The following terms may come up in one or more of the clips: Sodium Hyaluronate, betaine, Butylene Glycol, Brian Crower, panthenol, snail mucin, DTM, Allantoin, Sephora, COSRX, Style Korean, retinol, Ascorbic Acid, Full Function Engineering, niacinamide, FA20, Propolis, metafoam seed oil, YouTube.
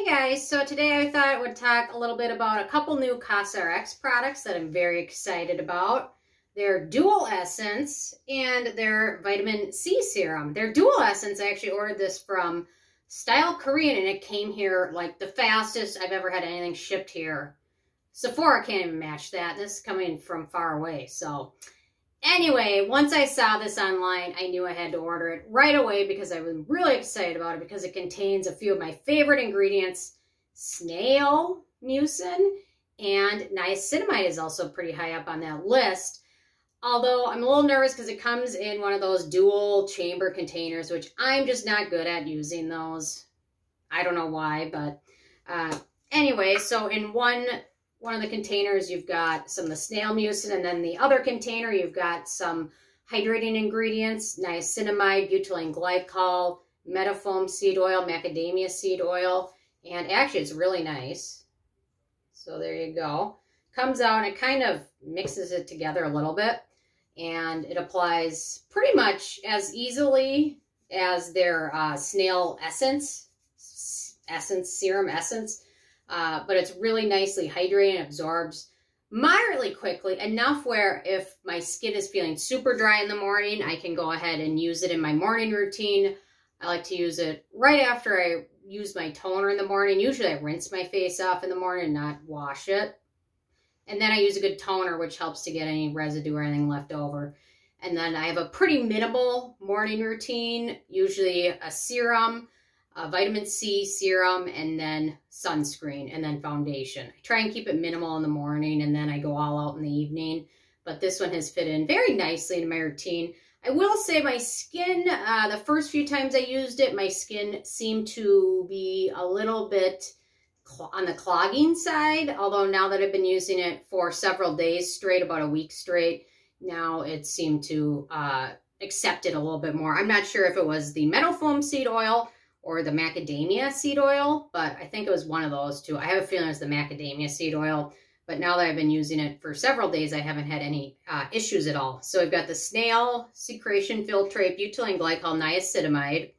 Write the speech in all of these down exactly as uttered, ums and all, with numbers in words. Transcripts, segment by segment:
Hey guys, so today I thought I would talk a little bit about a couple new COSRX products that I'm very excited about. Their Dual Essence and their Vitamin C Serum. Their Dual Essence, I actually ordered this from Style Korean and it came here like the fastest I've ever had anything shipped here. Sephora can't even match that. This is coming from far away, so... Anyway, once I saw this online, I knew I had to order it right away because I was really excited about it because it contains a few of my favorite ingredients. Snail mucin and niacinamide is also pretty high up on that list. Although I'm a little nervous because it comes in one of those dual chamber containers, which I'm just not good at using those. I don't know why, but uh, anyway, so in one... One of the containers, you've got some of the snail mucin, and then the other container, you've got some hydrating ingredients, niacinamide, butylene glycol, metafoam seed oil, macadamia seed oil, and actually it's really nice. So there you go. Comes out and it kind of mixes it together a little bit, and it applies pretty much as easily as their uh, snail essence, essence, serum essence. Uh, but it's really nicely hydrated and absorbs moderately quickly, enough where if my skin is feeling super dry in the morning, I can go ahead and use it in my morning routine. I like to use it right after I use my toner in the morning. Usually I rinse my face off in the morning and not wash it. And then I use a good toner, which helps to get any residue or anything left over. And then I have a pretty minimal morning routine, usually a serum, Uh, vitamin C serum, and then sunscreen, and then foundation. I try and keep it minimal in the morning, and then I go all out in the evening. But this one has fit in very nicely into my routine. I will say my skin, uh, the first few times I used it, my skin seemed to be a little bit on the clogging side. Although now that I've been using it for several days straight, about a week straight, now it seemed to uh, accept it a little bit more. I'm not sure if it was the metafoam seed oil or the macadamia seed oil, but I think it was one of those two. I have a feeling it's the macadamia seed oil, but now that I've been using it for several days, I haven't had any uh, issues at all. So we've got the snail, secretion filtrate, butylene glycol, niacinamide,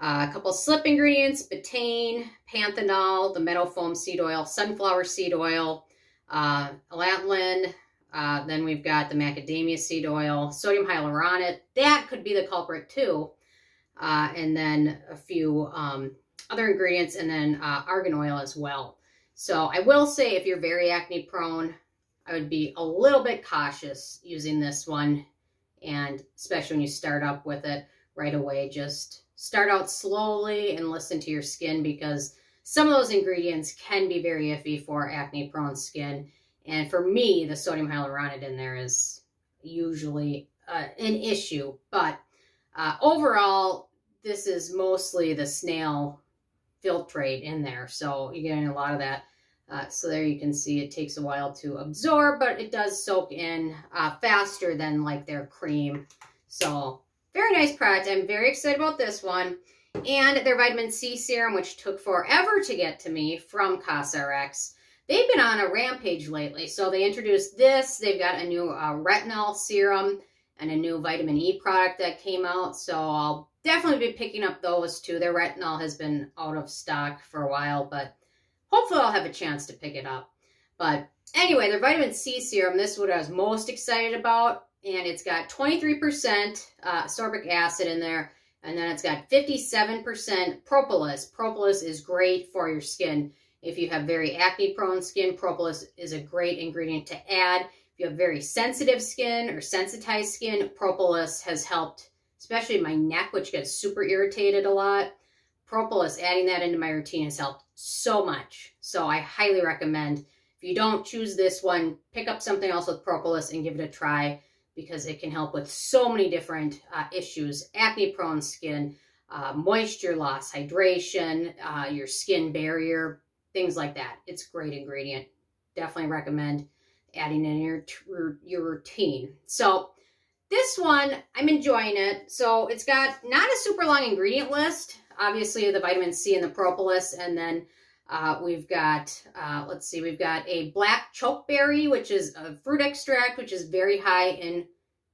uh, a couple slip ingredients, betaine, panthenol, the metafoam seed oil, sunflower seed oil, uh, allantoin, uh, then we've got the macadamia seed oil, sodium hyaluronate. That could be the culprit too. Uh, and then a few um, other ingredients, and then uh, argan oil as well. So I will say if you're very acne prone, I would be a little bit cautious using this one, and especially when you start up with it right away. Just start out slowly and listen to your skin, because some of those ingredients can be very iffy for acne prone skin. And for me, the sodium hyaluronate in there is usually uh, an issue, but Uh, overall, this is mostly the snail filtrate in there, so you're getting a lot of that. Uh, so there you can see it takes a while to absorb, but it does soak in uh, faster than like their cream. So very nice product. I'm very excited about this one. And their Vitamin C Serum, which took forever to get to me from COSRX. They've been on a rampage lately. So they introduced this. They've got a new uh, retinol serum and a new vitamin E product that came out. So I'll definitely be picking up those two. Their retinol has been out of stock for a while, but hopefully I'll have a chance to pick it up. But anyway, their vitamin C serum, this is what I was most excited about. And it's got twenty-three percent uh, ascorbic acid in there. And then it's got fifty-seven percent propolis. Propolis is great for your skin. If you have very acne-prone skin, propolis is a great ingredient to add. If you have very sensitive skin or sensitized skin, propolis has helped, especially my neck, which gets super irritated a lot. Propolis, adding that into my routine has helped so much. So I highly recommend, if you don't choose this one, pick up something else with propolis and give it a try, because it can help with so many different uh, issues. Acne-prone skin, uh, moisture loss, hydration, uh, your skin barrier, things like that. It's a great ingredient. Definitely recommend adding in your your routine. So this one, I'm enjoying it. So it's got not a super long ingredient list. Obviously the vitamin C and the propolis, and then uh, we've got, uh, let's see, we've got a black chokeberry, which is a fruit extract, which is very high in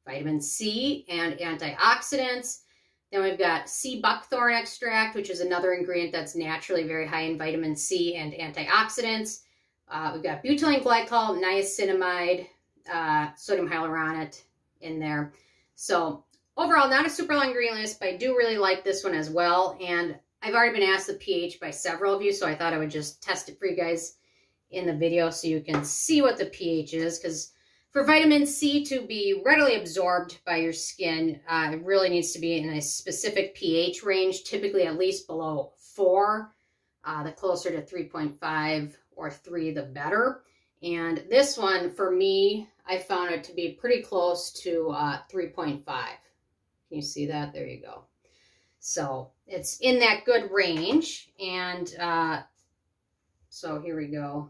vitamin C and antioxidants. Then we've got sea buckthorn extract, which is another ingredient that's naturally very high in vitamin C and antioxidants. Uh, we've got butylene glycol, niacinamide, uh, sodium hyaluronate in there. So overall, not a super long ingredient list, but I do really like this one as well. And I've already been asked the pH by several of you, so I thought I would just test it for you guys in the video so you can see what the pH is, because for vitamin C to be readily absorbed by your skin, uh, it really needs to be in a specific pH range, typically at least below four. Uh, the closer to three point five or three, the better. And this one, for me, I found it to be pretty close to uh, three point five. Can you see that? There you go. So it's in that good range. And uh, so here we go.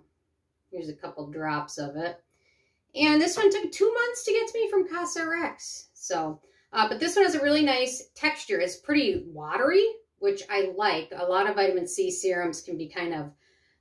Here's a couple drops of it. And this one took two months to get to me from COSRX. So, uh, but this one has a really nice texture. It's pretty watery, which I like. A lot of vitamin C serums can be kind of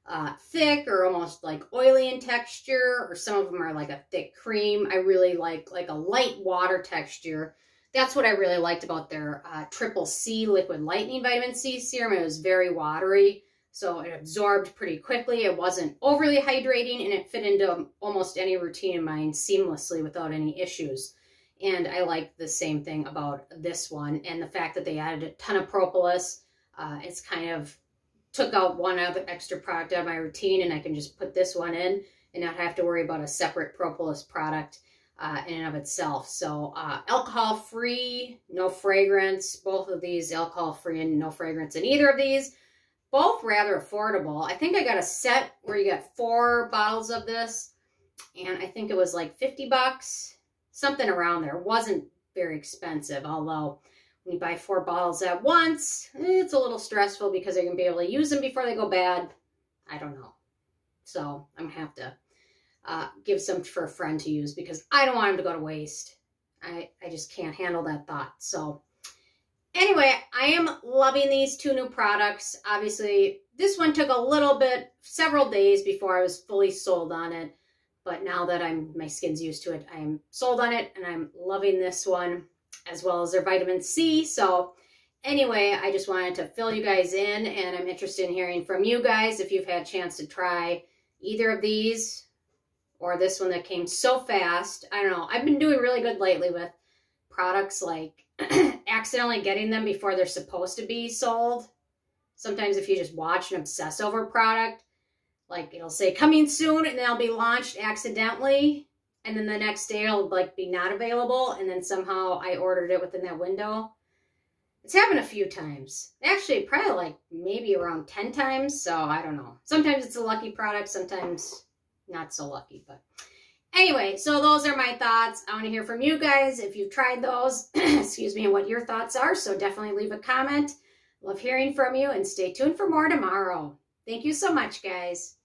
uh, thick or almost like oily in texture, or some of them are like a thick cream. I really like like a light water texture. That's what I really liked about their uh, Triple C Liquid Lightning Vitamin C Serum. It was very watery. So it absorbed pretty quickly. It wasn't overly hydrating, and it fit into almost any routine of mine seamlessly without any issues. And I like the same thing about this one, and the fact that they added a ton of propolis. Uh, it's kind of took out one other extra product out of my routine, and I can just put this one in and not have to worry about a separate propolis product uh, in and of itself. So uh, alcohol-free, no fragrance, both of these alcohol-free and no fragrance in either of these. Both rather affordable. I think I got a set where you got four bottles of this, and I think it was like fifty bucks, something around there. It wasn't very expensive, although when you buy four bottles at once, it's a little stressful because I can be able to use them before they go bad. I don't know. So I'm going to have to uh, give some for a friend to use, because I don't want them to go to waste. I, I just can't handle that thought. So anyway, I am loving these two new products. Obviously, this one took a little bit, several days before I was fully sold on it. But now that I'm my skin's used to it, I'm sold on it, and I'm loving this one as well as their vitamin C. So anyway, I just wanted to fill you guys in, and I'm interested in hearing from you guys if you've had a chance to try either of these or this one that came so fast. I don't know. I've been doing really good lately with products like accidentally getting them before they're supposed to be sold. Sometimes if you just watch and obsess over a product, like it'll say coming soon and they'll be launched accidentally, and then the next day it'll like be not available, and then somehow I ordered it within that window. It's happened a few times. Actually, probably like maybe around ten times, so I don't know. Sometimes it's a lucky product, sometimes not so lucky, but anyway, so those are my thoughts. I want to hear from you guys if you've tried those, excuse me, and what your thoughts are. So definitely leave a comment. Love hearing from you, and stay tuned for more tomorrow. Thank you so much, guys.